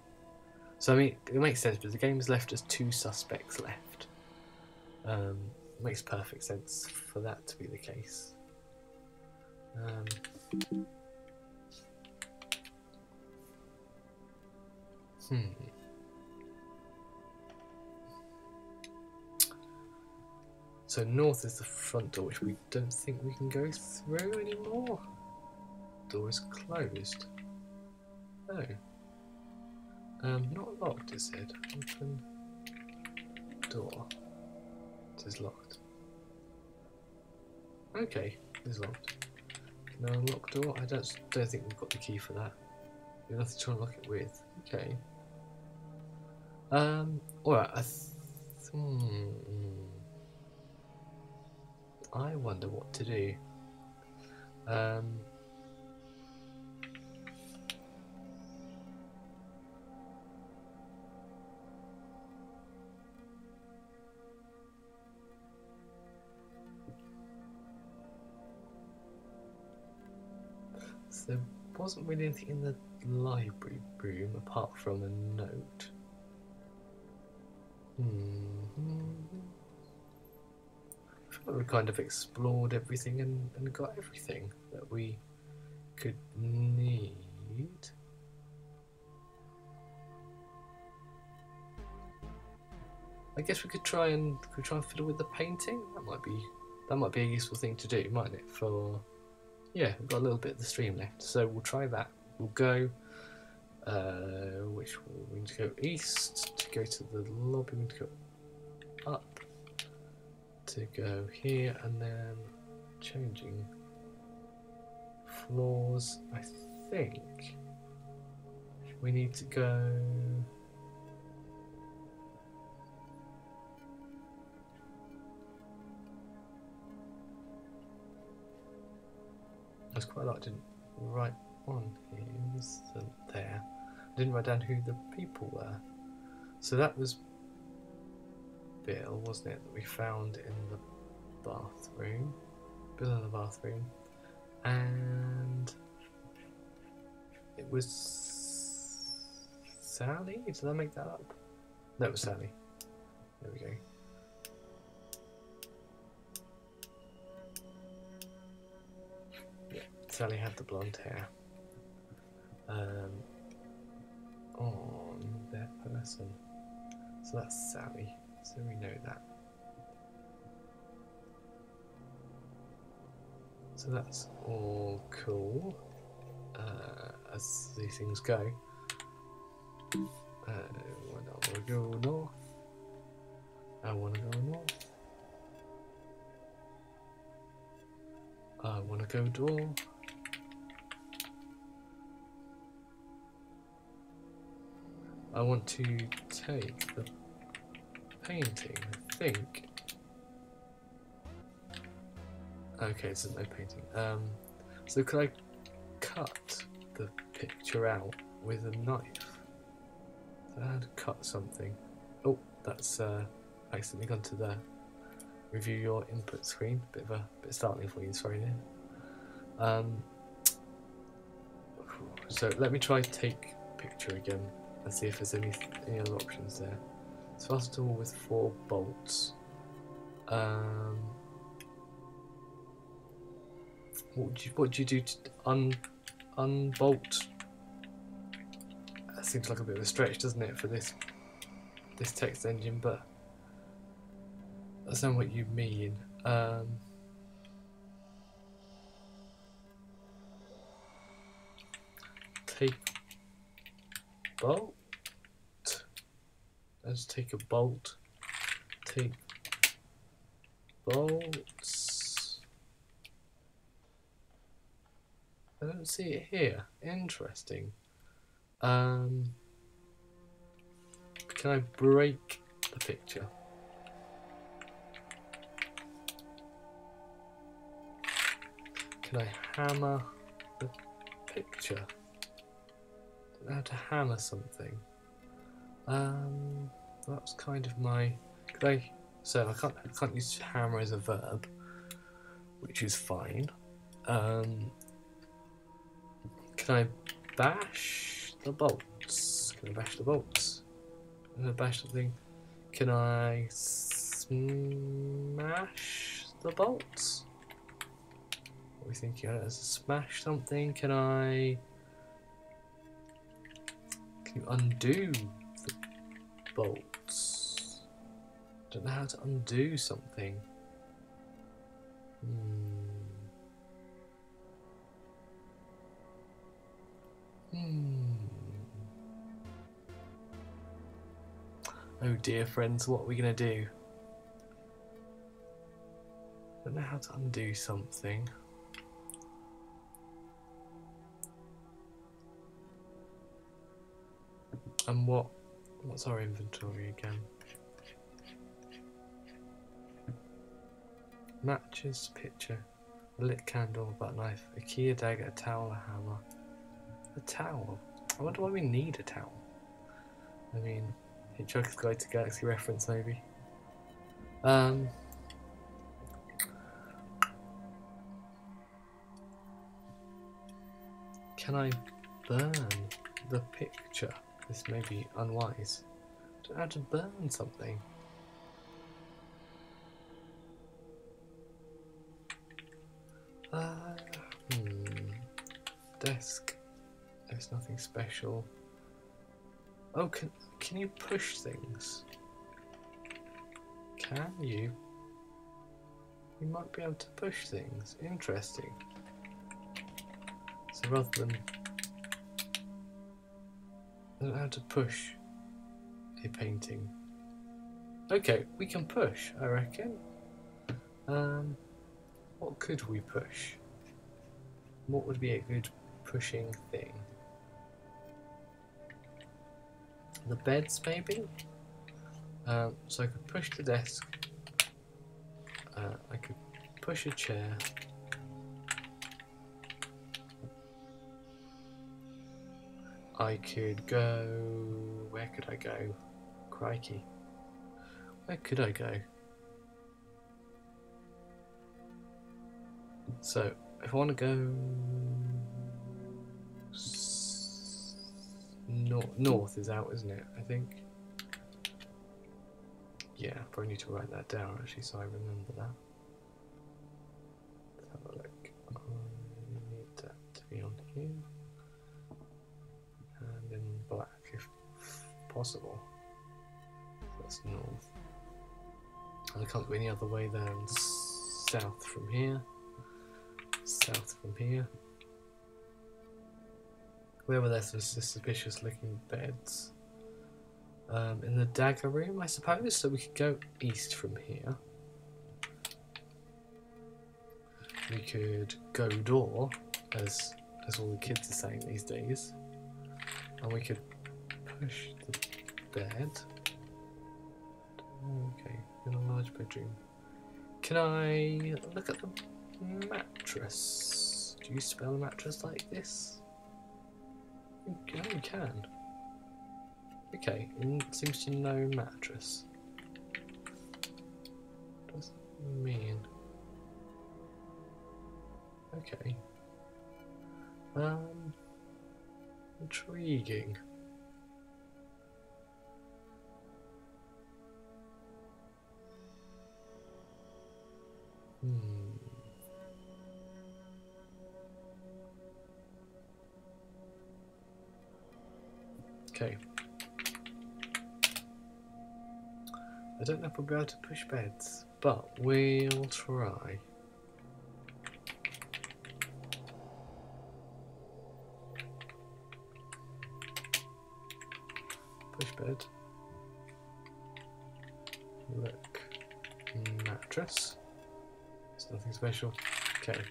So I mean, it makes sense, because the game has left us 2 suspects left. Makes perfect sense for that to be the case. So north is the front door, which we don't think we can go through anymore. Door is closed. Oh. Not locked, it said. Open door. Is locked. Okay, it's locked. No unlock door. I don't think we've got the key for that. There's nothing to unlock it with. Okay. All right. I wonder what to do. there wasn't really anything in the library room apart from a note. I feel like we kind of explored everything and got everything that we could need. I guess we could try and fiddle with the painting. That might be a useful thing to do, mightn't it? For yeah, we've got a little bit of the stream left, so we'll try that. We'll go. Which we need to go east to go to the lobby. We need to go up to go here, and then changing floors. I think we need to go. That's quite a lot I didn't write on here. It wasn't there. I didn't write down who the people were. So that was Bill, wasn't it, that we found in the bathroom. Bill in the bathroom. And it was Sally? Did I make that up? No, it was Sally. There we go. Sally had the blonde hair on their person, so that's Sally, so we know that. So that's all cool as these things go. Why not? I want to go north. I want to go door. I want to take the painting, I think. Okay, it's no painting. So could I cut the picture out with a knife? So I had to cut something. Oh, that's accidentally gone to the review your input screen. Bit startling for you, sorry there. So let me try take picture again. And see if there's any other options there. It's fastened with 4 bolts. What do you do to unbolt? That seems like a bit of a stretch, doesn't it, for this text engine? But that's not what you mean. Take. Bolt. Let's take a bolt. Take bolts. I don't see it here. Interesting. Can I break the picture? Can I hammer the picture? How to hammer something. That's kind of my. So I can't use hammer as a verb, which is fine. Can I bash the bolts? Can I bash the bolts? Can I bash something? Can I smash the bolts? What are we thinking? I don't know, smash something. Can I? You undo the bolts. Don't know how to undo something. Oh dear, friends, what are we gonna do? Don't know how to undo something. And what's our inventory again? Matches, picture, a lit candle, butter knife, a key, a dagger, a towel, a hammer. A towel? I wonder why we need a towel. I mean, Hitchhiker's Guide to Galaxy reference maybe. Can I burn the picture? This may be unwise. I don't know how to burn something. Desk. There's nothing special. Oh, can you push things? Can you? You might be able to push things. Interesting. So rather than... I don't know how to push a painting. Okay, we can push, I reckon. What could we push? What would be a good pushing thing? The beds, maybe? So I could push the desk. I could push a chair. I could go... where could I go? Crikey. Where could I go? So, if I want to go... north is out, isn't it? I think. Yeah, I probably need to write that down actually, so I remember that. Let's have a look. I need that to be on here and in black if possible. That's north. And I can't go any other way than south from here. South from here. Where were there some suspicious looking beds? In the dagger room, I suppose, so we could go east from here. We could go door, as all the kids are saying these days. And we could push the bed. Okay, in a large bedroom. Can I look at the mattress? Do you spell a mattress like this? Yeah, we can. Okay, it seems to no mattress. What does that mean? Okay. Intriguing. Okay. I don't know if we'll be able to push beds, but we'll try. Push bed. Look. Mattress. It's nothing special. Okay.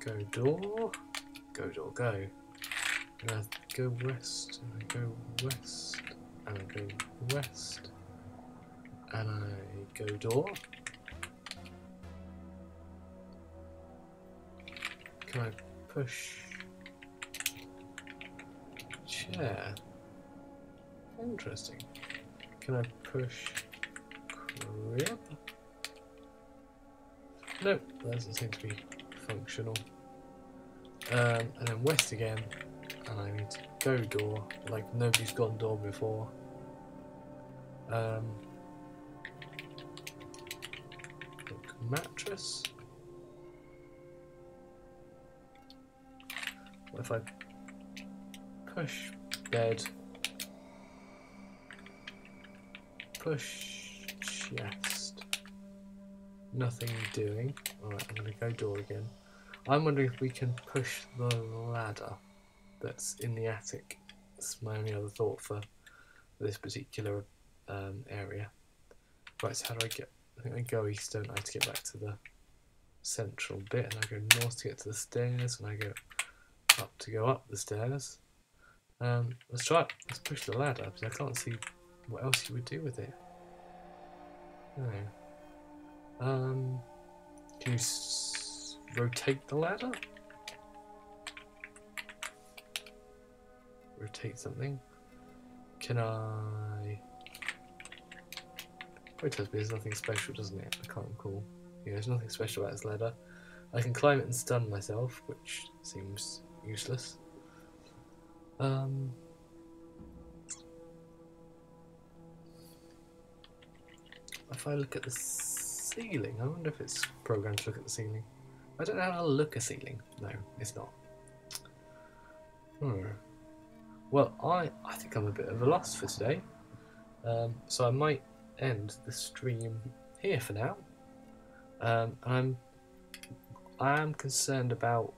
Go door. Go door, go. And I go west, and I go west, and I go west, and I go door. Can I push chair? Interesting. Can I push crib? Nope, that doesn't seem to be functional. And then west again. And I need to go door, like nobody's gone door before. Look, mattress. What if I push bed, push chest, nothing doing. Alright, I'm going to go door again. I'm wondering if we can push the ladder. That's in the attic. That's my only other thought for this particular area. Right, so how do I get... I think I go east, don't I, to get back to the central bit, and I go north to get to the stairs, and I go up the stairs. Let's try it. Let's push the ladder, because I can't see what else you would do with it. No. Can you rotate the ladder? Rotate something. Can I? Probably tells me there's nothing special, doesn't it? I can't recall. Yeah, there's nothing special about this ladder. I can climb it and stun myself, which seems useless. If I look at the ceiling, I wonder if it's programmed to look at the ceiling. I don't know how to look at a ceiling. No, it's not. Well, I think I'm a bit of a loss for today. So I might end the stream here for now. I am concerned about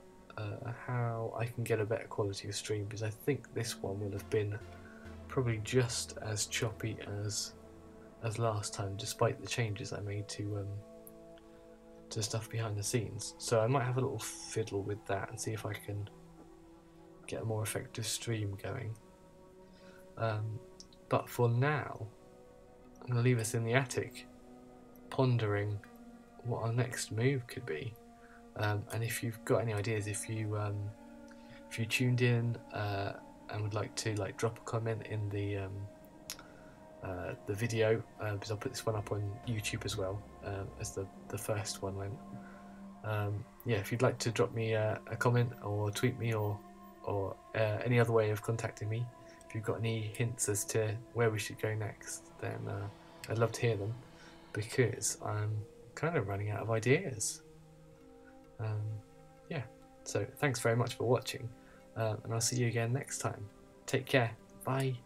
how I can get a better quality of stream, because I think this one will have been probably just as choppy as last time, despite the changes I made to stuff behind the scenes. So I might have a little fiddle with that and see if I can get a more effective stream going. But for now, I'm going to leave us in the attic, pondering what our next move could be. And if you've got any ideas, if you tuned in and would like to drop a comment in the video, because I'll put this one up on YouTube as well, as the first one went. Yeah, if you'd like to drop me a comment or tweet me or any other way of contacting me, if you've got any hints as to where we should go next, then I'd love to hear them, because I'm kind of running out of ideas. Yeah, so thanks very much for watching, and I'll see you again next time. Take care, bye.